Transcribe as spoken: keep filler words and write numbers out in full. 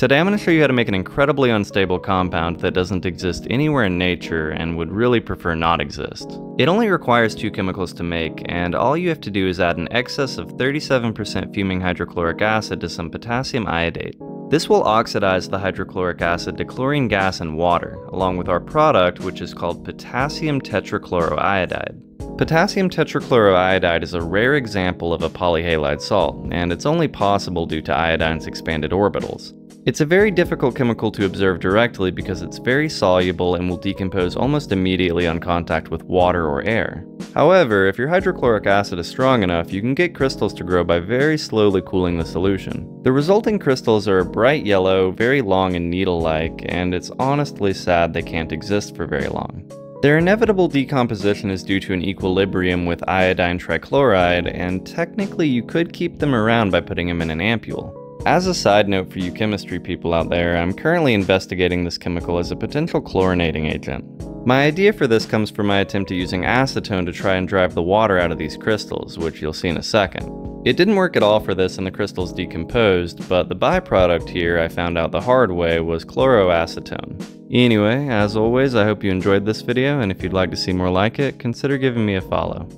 Today I'm going to show you how to make an incredibly unstable compound that doesn't exist anywhere in nature and would really prefer not exist. It only requires two chemicals to make, and all you have to do is add an excess of thirty-seven percent fuming hydrochloric acid to some potassium iodate. This will oxidize the hydrochloric acid to chlorine gas and water, along with our product, which is called potassium tetrachloroiodide. Potassium tetrachloroiodide is a rare example of a polyhalide salt, and it's only possible due to iodine's expanded orbitals. It's a very difficult chemical to observe directly because it's very soluble and will decompose almost immediately on contact with water or air. However, if your hydrochloric acid is strong enough, you can get crystals to grow by very slowly cooling the solution. The resulting crystals are a bright yellow, very long and needle-like, and it's honestly sad they can't exist for very long. Their inevitable decomposition is due to an equilibrium with iodine trichloride, and technically you could keep them around by putting them in an ampule. As a side note for you chemistry people out there, I'm currently investigating this chemical as a potential chlorinating agent. My idea for this comes from my attempt at using acetone to try and drive the water out of these crystals, which you'll see in a second. It didn't work at all for this and the crystals decomposed, but the byproduct here I found out the hard way was chloroacetone. Anyway, as always, I hope you enjoyed this video, and if you'd like to see more like it, consider giving me a follow.